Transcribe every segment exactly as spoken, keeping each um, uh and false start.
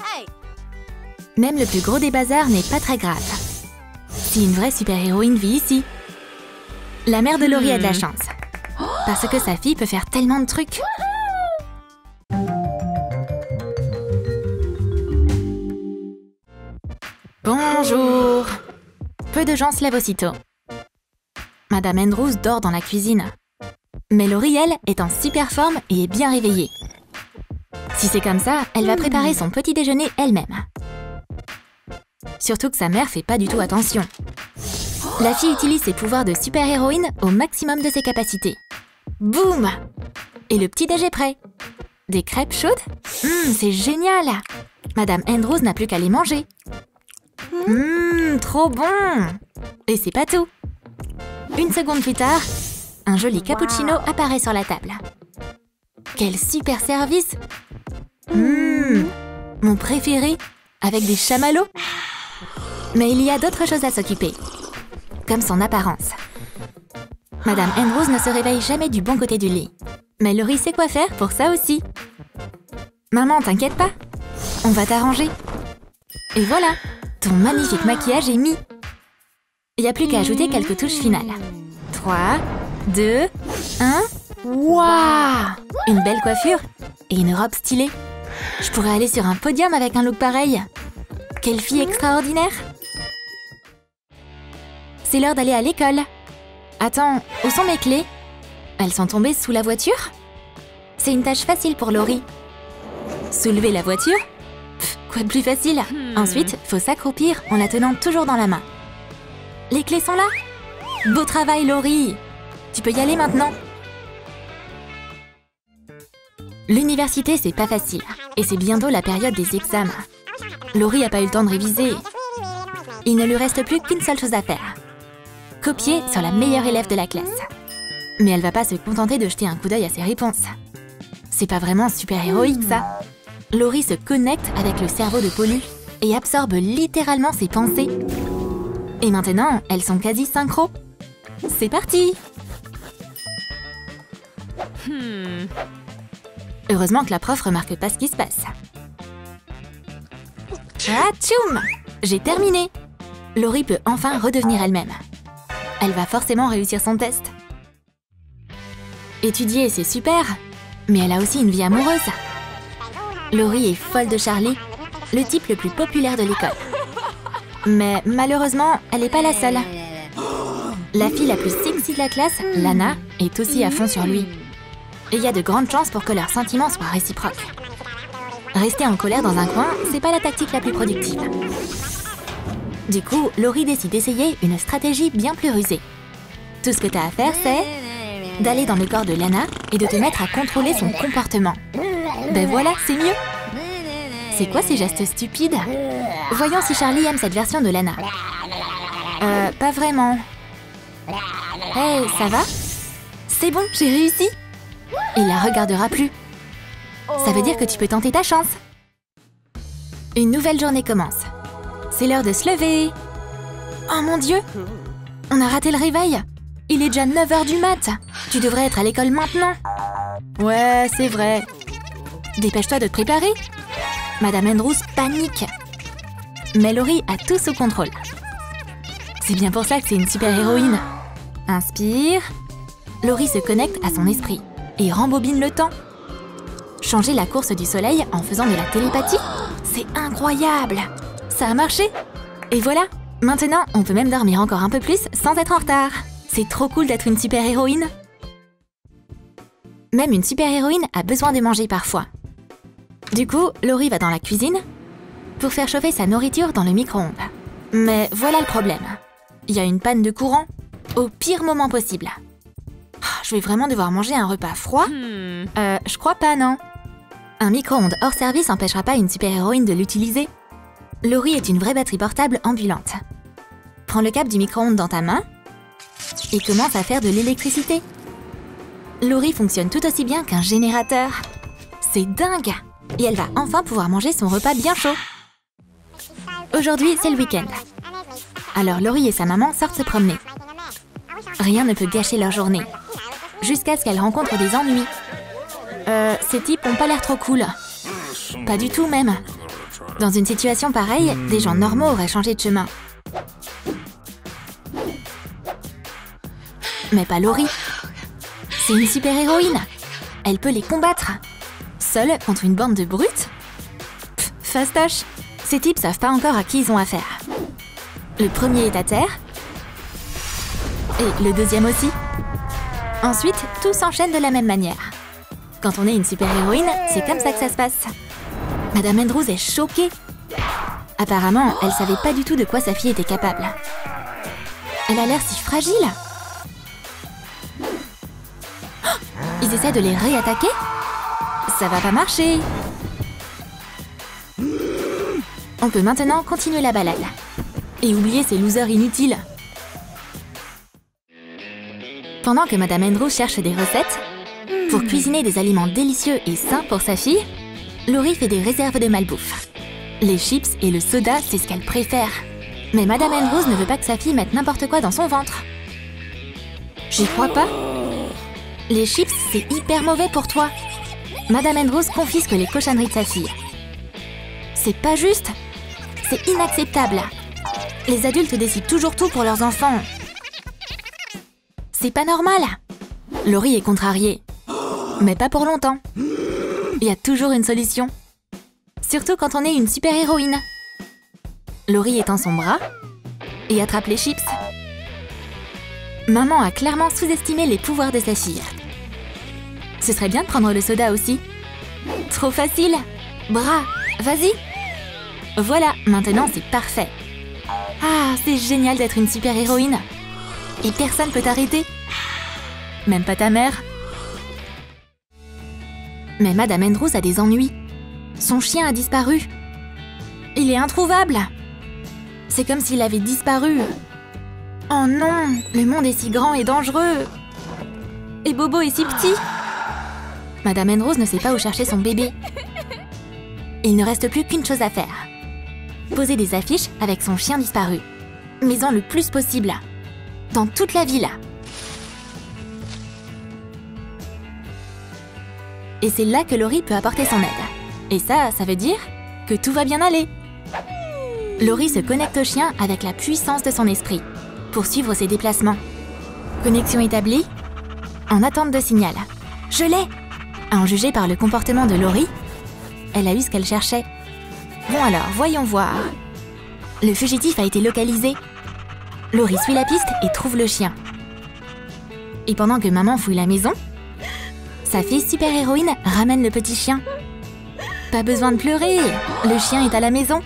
Hey! Même le plus gros des bazars n'est pas très grave. Si une vraie super-héroïne vit ici. La mère de Laurie a de la chance. Parce que sa fille peut faire tellement de trucs. Bonjour! Peu de gens se lèvent aussitôt. Madame Andrews dort dans la cuisine. Mais Laurie, elle, est en super forme et est bien réveillée. Si c'est comme ça, elle va préparer son petit déjeuner elle-même. Surtout que sa mère fait pas du tout attention. La fille utilise ses pouvoirs de super-héroïne au maximum de ses capacités. Boum! Et le petit-déj est prêt. Des crêpes chaudes? Mmh, c'est génial! Madame Andrews n'a plus qu'à les manger. Mmh, trop bon! Et c'est pas tout. Une seconde plus tard, un joli cappuccino apparaît sur la table. Quel super service! Mmh, mon préféré, avec des chamallows. Mais il y a d'autres choses à s'occuper. Comme son apparence. Madame Ambrose ne se réveille jamais du bon côté du lit. Mais Laurie sait quoi faire pour ça aussi. Maman, t'inquiète pas, on va t'arranger. Et voilà, ton magnifique maquillage est mis. Il n'y a plus qu'à ajouter quelques touches finales. trois, deux, un... Waouh! Une belle coiffure et une robe stylée. Je pourrais aller sur un podium avec un look pareil. Quelle fille extraordinaire! C'est l'heure d'aller à l'école. Attends, où sont mes clés? Elles sont tombées sous la voiture? C'est une tâche facile pour Laurie. Soulever la voiture? Pff, quoi de plus facile? Ensuite, faut s'accroupir en la tenant toujours dans la main. Les clés sont là? Beau travail, Laurie! Tu peux y aller maintenant. L'université, c'est pas facile. Et c'est bientôt la période des examens. Laurie n'a pas eu le temps de réviser. Il ne lui reste plus qu'une seule chose à faire. Copier sur la meilleure élève de la classe. Mais elle va pas se contenter de jeter un coup d'œil à ses réponses. C'est pas vraiment super-héroïque, ça. Laurie se connecte avec le cerveau de Paulu et absorbe littéralement ses pensées. Et maintenant, elles sont quasi synchro. C'est parti! Hmm. Heureusement que la prof remarque pas ce qui se passe. Ah, tchoum! J'ai terminé! Laurie peut enfin redevenir elle-même. Elle va forcément réussir son test. Étudier, c'est super, mais elle a aussi une vie amoureuse. Laurie est folle de Charlie, le type le plus populaire de l'école. Mais malheureusement, elle n'est pas la seule. La fille la plus sexy de la classe, Lana, est aussi à fond sur lui. Et il y a de grandes chances pour que leurs sentiments soient réciproques. Rester en colère dans un coin, c'est pas la tactique la plus productive. Du coup, Laurie décide d'essayer une stratégie bien plus rusée. Tout ce que t'as à faire, c'est d'aller dans le corps de Lana et de te mettre à contrôler son comportement. Ben voilà, c'est mieux. C'est quoi ces gestes stupides? Voyons si Charlie aime cette version de Lana. Euh, pas vraiment. Hey, ça va? C'est bon, j'ai réussi. Il la regardera plus. Ça veut dire que tu peux tenter ta chance. Une nouvelle journée commence. C'est l'heure de se lever. Oh mon Dieu! On a raté le réveil. Il est déjà neuf heures du mat. Tu devrais être à l'école maintenant. Ouais, c'est vrai. Dépêche-toi de te préparer. Madame Andrews panique. Mais Laurie a tout sous contrôle. C'est bien pour ça que c'est une super-héroïne. Inspire. Laurie se connecte à son esprit et rembobine le temps. Changer la course du soleil en faisant de la télépathie? C'est incroyable! Ça a marché! Et voilà! Maintenant, on peut même dormir encore un peu plus sans être en retard. C'est trop cool d'être une super-héroïne. Même une super-héroïne a besoin de manger parfois. Du coup, Laurie va dans la cuisine pour faire chauffer sa nourriture dans le micro-ondes. Mais voilà le problème. Il y a une panne de courant au pire moment possible. Oh, je vais vraiment devoir manger un repas froid? Euh, je crois pas, non. Un micro-ondes hors service n'empêchera pas une super-héroïne de l'utiliser. Laurie est une vraie batterie portable ambulante. Prends le câble du micro-ondes dans ta main et commence à faire de l'électricité. Laurie fonctionne tout aussi bien qu'un générateur. C'est dingue! Et elle va enfin pouvoir manger son repas bien chaud. Aujourd'hui, c'est le week-end. Alors Laurie et sa maman sortent se promener. Rien ne peut gâcher leur journée. Jusqu'à ce qu'elle rencontre des ennuis. Euh, ces types n'ont pas l'air trop cool. Pas du tout même. Dans une situation pareille, des gens normaux auraient changé de chemin. Mais pas Laurie. C'est une super-héroïne. Elle peut les combattre. Seule contre une bande de brutes. Pff, fastoche. Ces types savent pas encore à qui ils ont affaire. Le premier est à terre. Et le deuxième aussi. Ensuite, tout s'enchaîne de la même manière. Quand on est une super-héroïne, c'est comme ça que ça se passe. Madame Andrews est choquée. Apparemment, elle savait pas du tout de quoi sa fille était capable. Elle a l'air si fragile. Oh, ils essaient de les réattaquer? Ça va pas marcher. On peut maintenant continuer la balade. Et oublier ces losers inutiles. Pendant que Madame Andrews cherche des recettes, pour cuisiner des aliments délicieux et sains pour sa fille, Laurie fait des réserves de malbouffe. Les chips et le soda, c'est ce qu'elle préfère. Mais Madame Ambrose ne veut pas que sa fille mette n'importe quoi dans son ventre. J'y crois pas. Les chips, c'est hyper mauvais pour toi. Madame Ambrose confisque les cochonneries de sa fille. C'est pas juste. C'est inacceptable. Les adultes décident toujours tout pour leurs enfants. C'est pas normal. Laurie est contrariée. Mais pas pour longtemps. Il y a toujours une solution. Surtout quand on est une super-héroïne. Laurie étend son bras et attrape les chips. Maman a clairement sous-estimé les pouvoirs de sa fille. Ce serait bien de prendre le soda aussi. Trop facile. Bras, vas-y. Voilà, maintenant c'est parfait. Ah, c'est génial d'être une super-héroïne. Et personne peut t'arrêter. Même pas ta mère. Mais Madame Andrews a des ennuis. Son chien a disparu. Il est introuvable. C'est comme s'il avait disparu. Oh non, le monde est si grand et dangereux. Et Bobo est si petit. Madame Andrews ne sait pas où chercher son bébé. Il ne reste plus qu'une chose à faire. Poser des affiches avec son chien disparu. Mais en le plus possible. Dans toute la ville. Et c'est là que Laurie peut apporter son aide. Et ça, ça veut dire que tout va bien aller. Laurie se connecte au chien avec la puissance de son esprit pour suivre ses déplacements. Connexion établie, en attente de signal. Je l'ai! À en juger par le comportement de Laurie, elle a eu ce qu'elle cherchait. Bon alors, voyons voir. Le fugitif a été localisé. Laurie suit la piste et trouve le chien. Et pendant que maman fouille la maison, sa fille super-héroïne ramène le petit chien. Pas besoin de pleurer, le chien est à la maison.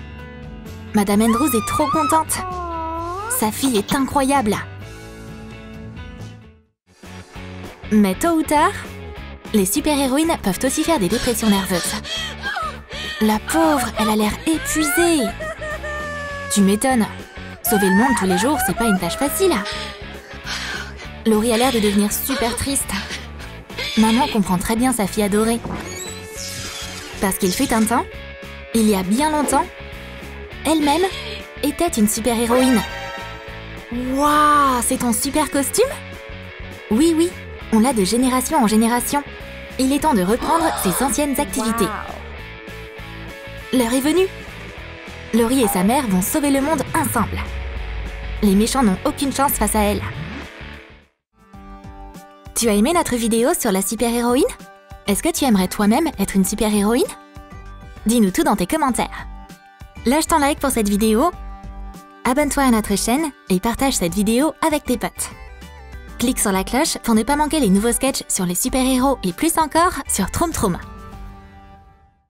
Madame Andrews est trop contente. Sa fille est incroyable. Mais tôt ou tard, les super-héroïnes peuvent aussi faire des dépressions nerveuses. La pauvre, elle a l'air épuisée. Tu m'étonnes. Sauver le monde tous les jours, c'est pas une tâche facile. Laurie a l'air de devenir super triste. Maman comprend très bien sa fille adorée. Parce qu'il fut un temps, il y a bien longtemps, elle-même était une super-héroïne. Waouh, c'est ton super costume? Oui, oui, on l'a de génération en génération. Il est temps de reprendre ses anciennes activités. L'heure est venue. Laurie et sa mère vont sauver le monde ensemble. Les méchants n'ont aucune chance face à elle. Tu as aimé notre vidéo sur la super-héroïne? Est-ce que tu aimerais toi-même être une super-héroïne? Dis-nous tout dans tes commentaires. Lâche ton like pour cette vidéo, abonne-toi à notre chaîne et partage cette vidéo avec tes potes. Clique sur la cloche pour ne pas manquer les nouveaux sketchs sur les super-héros et plus encore sur Troom Troom.